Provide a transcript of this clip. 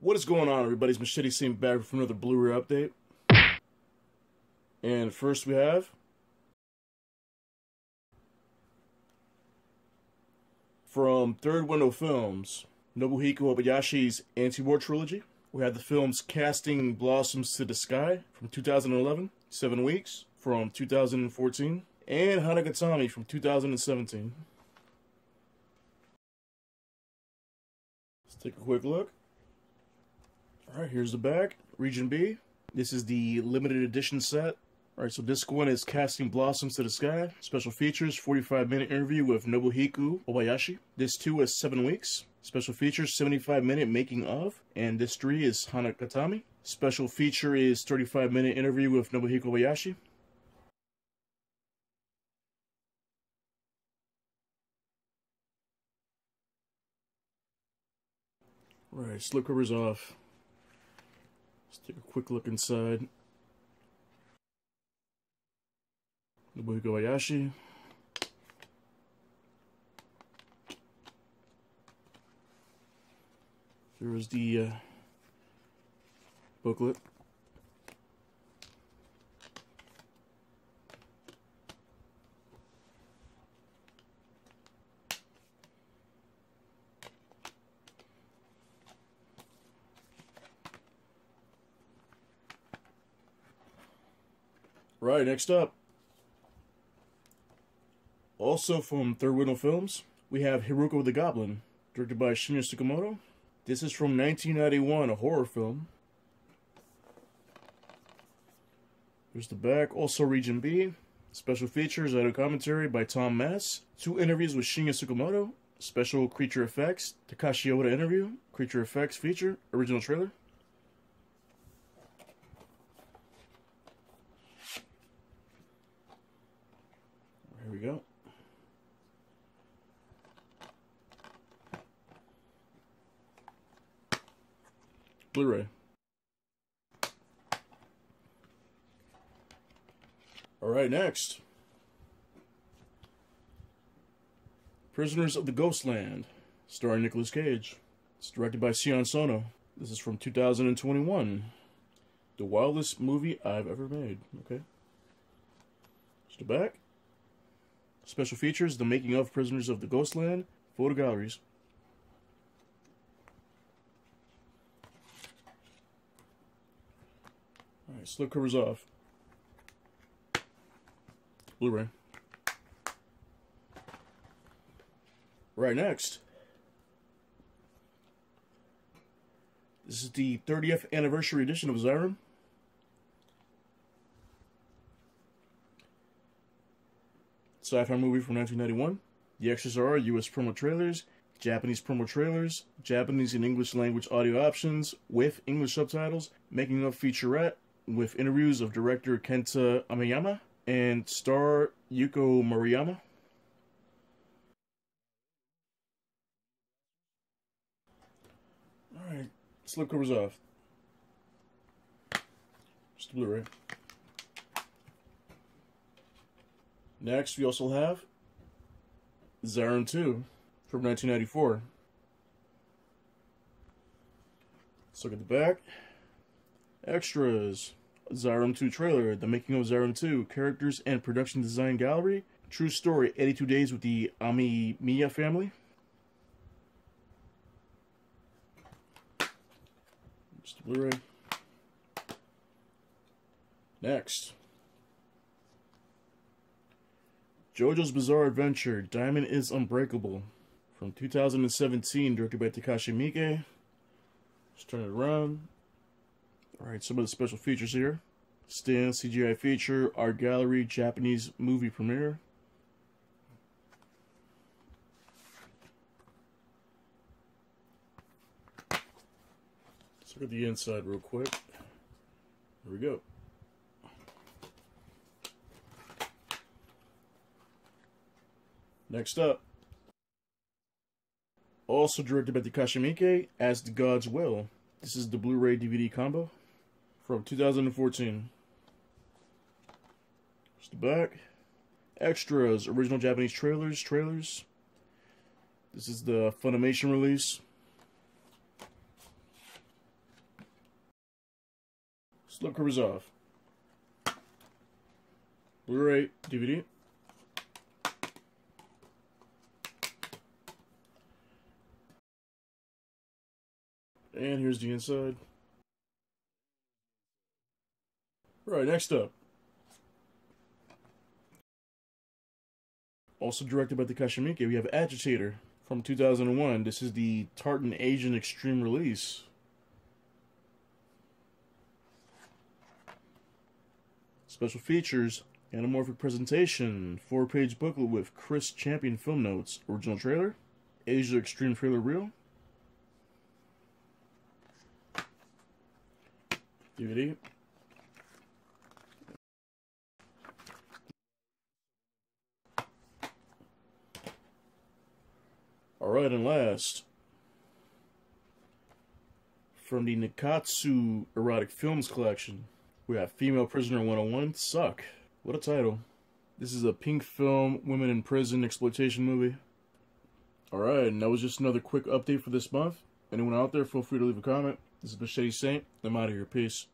What is going on, everybody? It's Machete Saint back for another Blu-ray update. And first we have... from Third Window Films, Nobuhiko Obayashi's anti-war trilogy. We have the films Casting Blossoms to the Sky from 2011, 7 Weeks from 2014, and Hanagatami from 2017. Let's take a quick look. Alright, here's the back. Region B. This is the limited edition set. Alright, so disc one is Casting Blossoms to the Sky. Special features, 45-minute interview with Nobuhiko Obayashi. Disc two is 7 Weeks. Special features, 75-minute making of. And disc three is Hanagatami. Special feature is 35-minute interview with Nobuhiko Obayashi. Alright, slipcover's off. Let's take a quick look inside. Nobuhiko Obayashi. There is the booklet. Right, next up, also from Third Window Films, we have Hiruko the Goblin, directed by Shinya Tsukamoto. This is from 1991, a horror film. Here's the back, also Region B. Special features, audio commentary by Tom Mass. 2 interviews with Shinya Tsukamoto. Special creature effects, Takashi Oda interview. Creature effects feature, original trailer. Here we go. Blu-ray. Alright, next. Prisoners of the Ghostland, starring Nicolas Cage. It's directed by Sion Sono. This is from 2021. The wildest movie I've ever made. Okay. Just the back. Special features, the making of Prisoners of the Ghostland, photo galleries. Alright, slipcover's off. Blu-ray. Right, next. This is the 30th anniversary edition of Xiren. Sci-fi movie from 1991, the extras are U.S. promo trailers, Japanese promo trailers, Japanese and English language audio options with English subtitles, making of featurette with interviews of director Kenta Amemiya and star Yuko Mariyama. Alright, slipcover's off. Just the Blu-ray. Next, we also have Xiren 2 from 1994. Let's look at the back. Extras. Xiren 2 trailer. The making of Xiren 2. Characters and production design gallery. True story. 82 days with the Amemiya family. Just the Blu-ray. Next. Jojo's Bizarre Adventure, Diamond is Unbreakable, from 2017, directed by Takashi Miike. Let's turn it around. Alright, some of the special features here. Stand, CGI feature, art gallery, Japanese movie premiere. Let's look at the inside real quick. Here we go. Next up, also directed by Takashi Miike, As the Gods Will. This is the Blu-ray DVD combo from 2014. Just the back. Extras, original Japanese trailers. This is the Funimation release. Slipcover Resolve. Blu-ray, DVD. And here's the inside. Alright, next up. Also directed by Takashi Miike, we have Agitator from 2001. This is the Tartan Asian Extreme release. Special features, anamorphic presentation, 4-page booklet with Chris Champion film notes, original trailer, Asia Extreme trailer reel, DVD. Alright, and last, from the Nikatsu Erotic Films Collection, we have Female Prisoner 101: Suck. What a title. This is a pink film, women in prison, exploitation movie. Alright, and that was just another quick update for this month. Anyone out there, feel free to leave a comment. This is Machete Saint. I'm out of here. Peace.